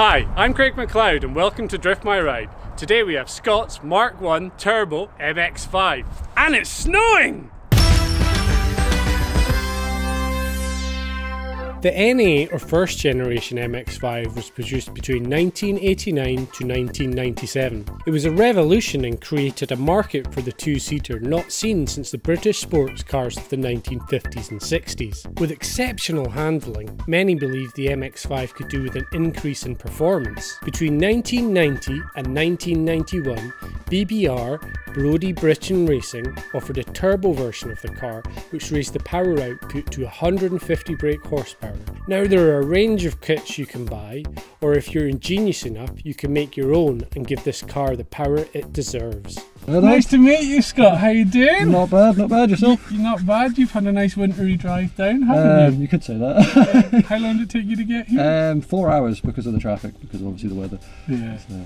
Hi, I'm Craig Macleod and welcome to Drift My Ride. Today we have Scott's Mark I Turbo MX-5 and it's snowing! The NA or first generation MX-5 was produced between 1989 to 1997. It was a revolution and created a market for the two-seater not seen since the British sports cars of the 1950s and 60s. With exceptional handling, many believed the MX-5 could do with an increase in performance. Between 1990 and 1991, BBR Brodie Britton Racing offered a turbo version of the car which raised the power output to 150 brake horsepower. Now there are a range of kits you can buy, or if you're ingenious enough you can make your own and give this car the power it deserves. Hello. Nice to meet you, Scott, how you doing? Not bad yourself? You're not bad, you've had a nice wintry drive down, haven't you? You could say that. How long did it take you to get here? 4 hours because of the traffic, because obviously the weather. Yeah. So,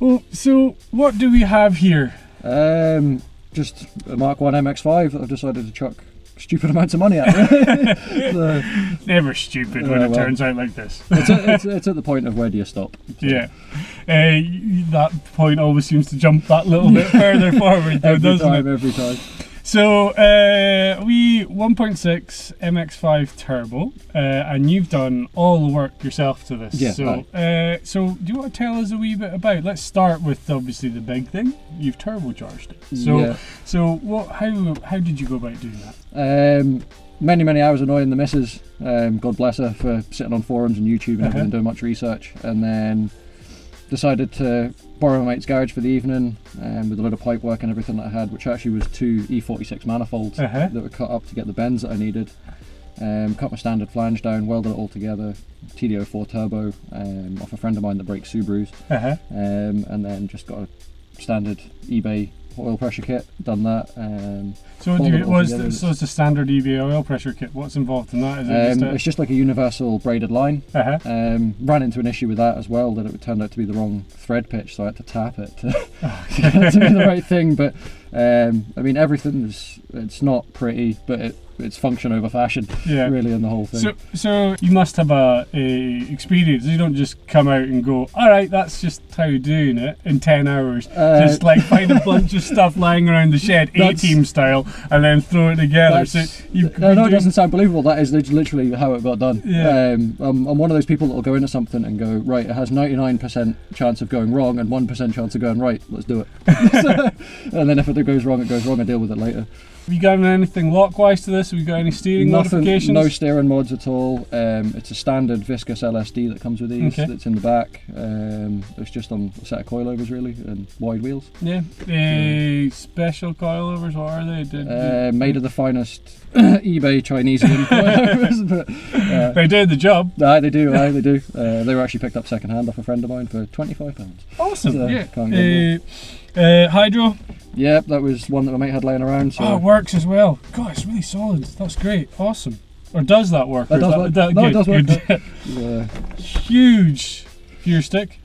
well, so what do we have here? Just a Mark I MX-5 that I've decided to chuck stupid amounts of money at it. So, never stupid when it turns out like this. it's at the point of where do you stop? So. Yeah, that point always seems to jump that little bit further forward though, every time. So we 1.6 MX-5 turbo, and you've done all the work yourself to this. Yeah, so, so do you want to tell us a wee bit about? Let's start with obviously the big thing. You've turbocharged it. So, yeah. So what? How did you go about doing that? Many hours annoying the missus. God bless her for sitting on forums and YouTube and everything, doing much research, and then decided to borrow my mate's garage for the evening, with a load of pipe work and everything that I had, which actually was 2 E46 manifolds that were cut up to get the bends that I needed. Cut my standard flange down, welded it all together, TD-04 turbo off a friend of mine that breaks Subarus, and then just got a standard eBay oil pressure kit, done that. So it's a standard eBay oil pressure kit. What's involved in that? Is it it's just like a universal braided line. Ran into an issue with that as well, that it turned out to be the wrong thread pitch, so I had to tap it to do the right thing. But I mean, everything's, it's not pretty, but it's function over fashion, really, in the whole thing. So you must have a experience. You don't just come out and go, all right, that's just how you're doing it in 10 hours. Just like find a bunch of stuff lying around the shed, A-team style, and then throw it together. So no, it doesn't sound believable. That is literally how it got done. Yeah. I'm one of those people that will go into something and go, right, it has 99% chance of going wrong and 1% chance of going right. Let's do it. And then if it goes wrong, it goes wrong. I deal with it later. Have you got anything lock-wise to this? Have you got any steering modifications? No steering mods at all. It's a standard viscous LSD that comes with these, that's in the back. It's just on a set of coilovers, really, and wide wheels. Yeah. Special coilovers, what are they? Made of the finest eBay Chinese coilovers. But, they do the job. They do. They were actually picked up second-hand off a friend of mine for £25. Awesome, so, yeah. Can't go hydro? Yep, that was one that my mate had laying around. So. Oh, it works as well. God, it's really solid. That's great. Awesome. Or does that work? It does work. It does work. Huge gear stick.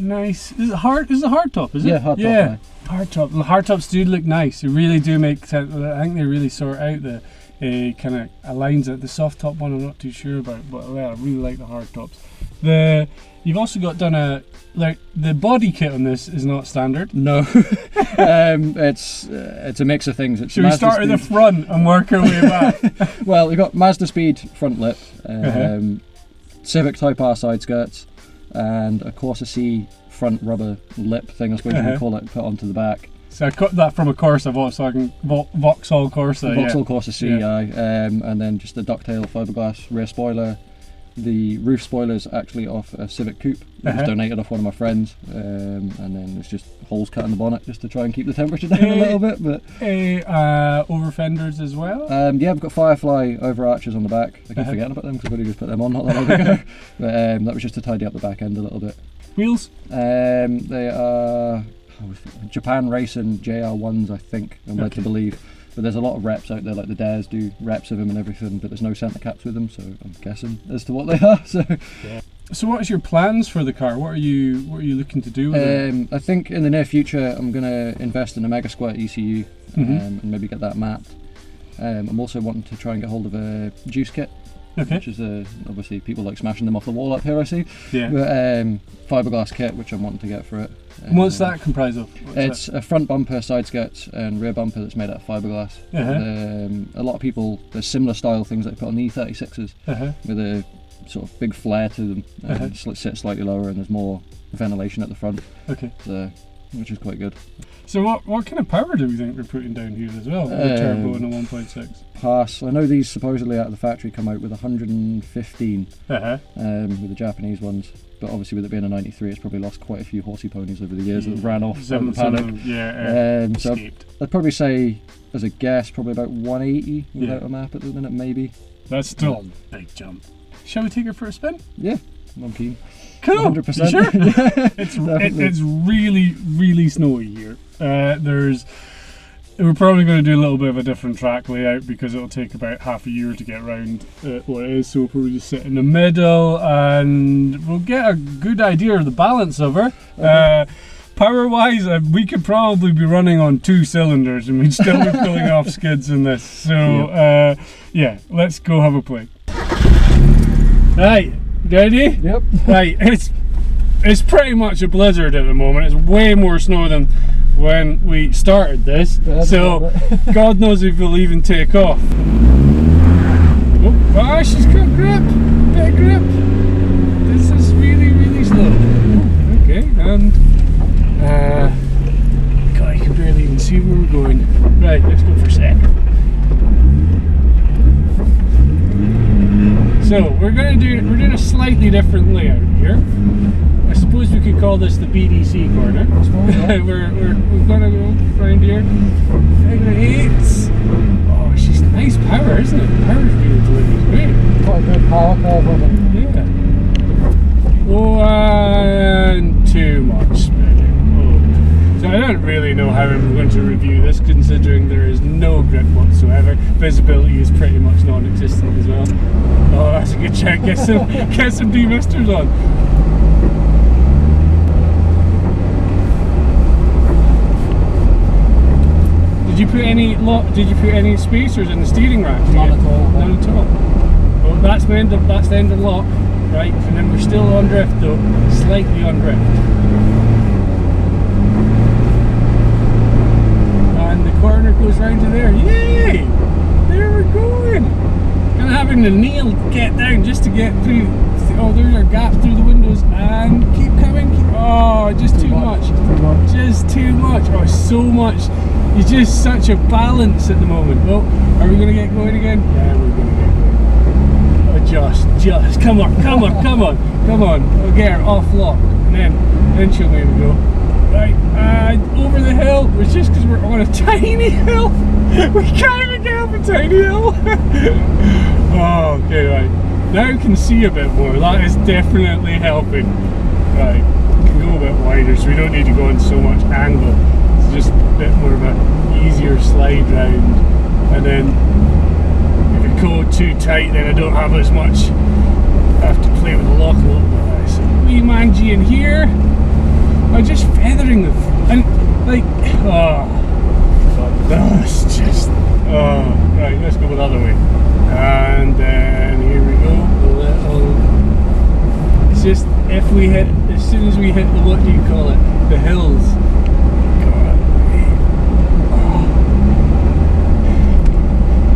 Nice. Is it hard? This is a hard top, is it? Yeah, hard top. Yeah. Hard tops do look nice. They really do make sense. I think they really sort out the kind of aligns it. The soft top one I'm not too sure about, but I really like the hard tops. You've also got the body kit on this is not standard. No, it's a mix of things. Should we start at the front and work our way back? Well, we've got Mazda Speed front lip, Civic Type R side skirts, and a Corsa C front rubber lip thing, I suppose you would call it, put onto the back. So I cut that from a Corsa, Vauxhall Corsa. Vauxhall Corsa C, and then just the ducktail fiberglass rear spoiler. The roof spoiler's actually off a Civic Coupe. It was donated off one of my friends, and then it's just holes cut in the bonnet just to try and keep the temperature down a little bit. But over fenders as well? Yeah, I've got Firefly over arches on the back. I keep forgetting about them because I could have just put them on not that long ago. But that was just to tidy up the back end a little bit. Wheels? They are Japan Racing JR1s, I think, I'm led to believe. But there's a lot of reps out there, like the Dares do reps of them and everything, but there's no centre caps with them, so I'm guessing as to what they are. So, so what is your plans for the car? What are you looking to do with it? I think in the near future I'm going to invest in a MegaSquirt ECU and maybe get that mapped. I'm also wanting to try and get hold of a Juice Kit. okay. Which is obviously people like smashing them off the wall up here, I see. Yeah. But, fiberglass kit, which I'm wanting to get for it. What's that comprised of? It's a front bumper, side skirts, and rear bumper that's made out of fiberglass. A lot of people, there's similar style things that they put on the E36s with a sort of big flare to them, and sit slightly lower, and there's more ventilation at the front. Okay. So, which is quite good. So what kind of power do we think we're putting down here as well? A turbo and a 1.6? Pass. I know these supposedly out of the factory come out with 115 with the Japanese ones, but obviously with it being a 93, it's probably lost quite a few horsey ponies over the years that ran off from the panic. Yeah, so I'd probably say, as a guess, probably about 180 without a map at the minute, maybe. That's still a big jump. Shall we take her for a spin? Yeah, I'm keen. Cool. 100%. Sure. It's really, really snowy here. We're probably going to do a little bit of a different track layout because it'll take about half a year to get around what it is. So we'll probably just sit in the middle and we'll get a good idea of the balance of her. Power-wise, we could probably be running on 2 cylinders and we'd still be pulling off skids in this. So yeah, let's go have a play. Right. Ready? Yep. Right, it's pretty much a blizzard at the moment. It's way more snow than when we started this. That's so God knows if we'll even take off. Oh, ah, she's got grip. Bit of grip. This is really, really slow. Okay, and God, I can barely even see where we're going. Right, let's go for a sec. So we're doing a slightly different layout here. I suppose we could call this the BDC corner. We're gonna go around here. Figure eights. Oh, she's nice power, isn't it? The power's being delivered, great. Quite a good power curve on it. Yeah. One, too much spinning. Oh. So I don't really know how I'm going to review this, considering there is no grip whatsoever. Visibility is pretty much non-existent as well. Oh, that's a good check. Get some demisters on. Did you put any spacers in the steering rack? Not at all. None at all. Well, that's the end of lock, right? And then we're still on drift though, slightly on drift. And the corner goes round to there. Yay! There we're going. And having to kneel get down just to get through. Oh, there's our gap through the windows and keep coming. Oh, just too much. Just too much. Oh, so much. You're just such a balance at the moment. Well, are we going to get going again? Yeah, we're going to get going. Oh, just. Come on, come on, come on, come on. We'll get her off lock and then she'll maybe go. Right, over the hill. It's just because we're on a tiny hill. We can't even get up a tiny hill. Oh, okay, right. Now you can see a bit more. That is definitely helping. Right, we can go a bit wider, so we don't need to go on so much angle. It's just a bit more of an easier slide round. And then if it go too tight, then I don't have as much. I have to play with the lock a little bit. Right, so wee mangy in here. I'm just feathering them. And like, oh. That's just, oh, right, let's go the other way. And then here we go, a little, it's just, if we hit, as soon as we hit the, what do you call it, the hills. God. Oh.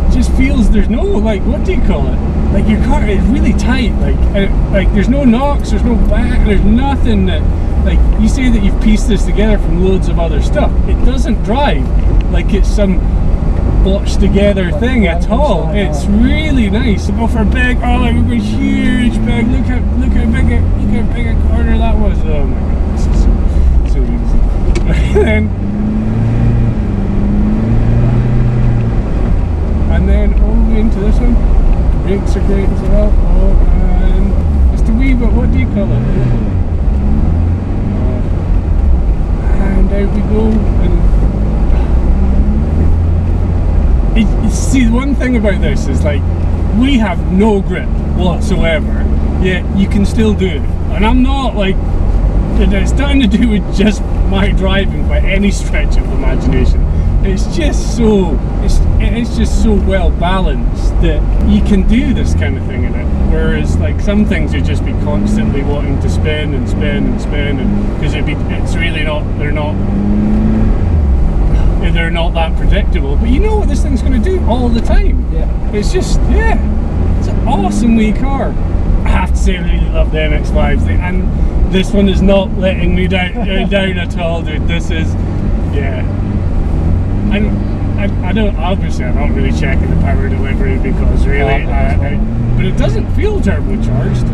It just feels, there's no, like, what do you call it? Like your car is really tight, like there's no knocks, there's no back, there's nothing that, like, you say that you've pieced this together from loads of other stuff. It doesn't drive like it's some blotched together thing at all. It's really nice. Go for a big, oh, like we've got a huge bag. Look how big a corner that was. Oh my god, this is so easy. and then all into this one. Brakes are great as well. Oh, and it's the wee bit, what do you call it? And out we go. And see, the one thing about this is, like, we have no grip whatsoever, yet you can still do it. And I'm not, like, it's nothing to do with just my driving by any stretch of the imagination. It's just so, it's it is just so well balanced that you can do this kind of thing in it, whereas like some things you'd just be constantly wanting to spin and spin and spin, and because it's really not, they're not that predictable, but you know what this thing's going to do all the time. Yeah, it's just, yeah, it's an awesome wee car. I have to say I really love the MX-5s, and this one is not letting me down, down at all, dude. This is, yeah, I don't, obviously I'm not really checking the power delivery, because really, but it doesn't feel turbocharged.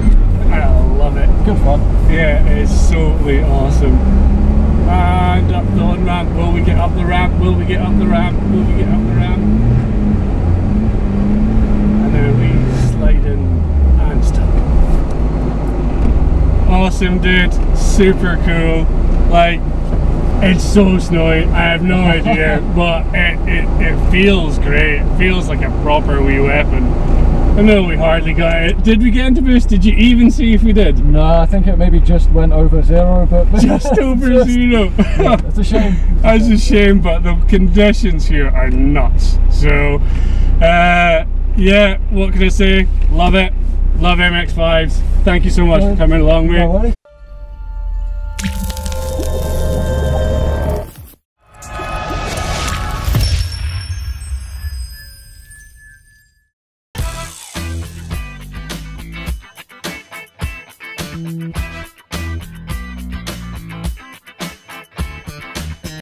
I love it. Good fun. Yeah, it's totally awesome. And up the on ramp, will we get up the ramp? Will we get up the ramp? Will we get up the ramp? And then we slide in and stuck. Awesome, dude. Super cool. Like, it's so snowy, I have no idea, but it feels great. It feels like a proper wee weapon. I know we hardly got it. Did we get into boost? Did you even see if we did? No, I think it maybe just went over zero, but just over zero. Yeah, that's a shame. That's a shame, but the conditions here are nuts. So, yeah, what can I say? Love it. Love MX-5s. Thank you so much for coming along, mate. No worries.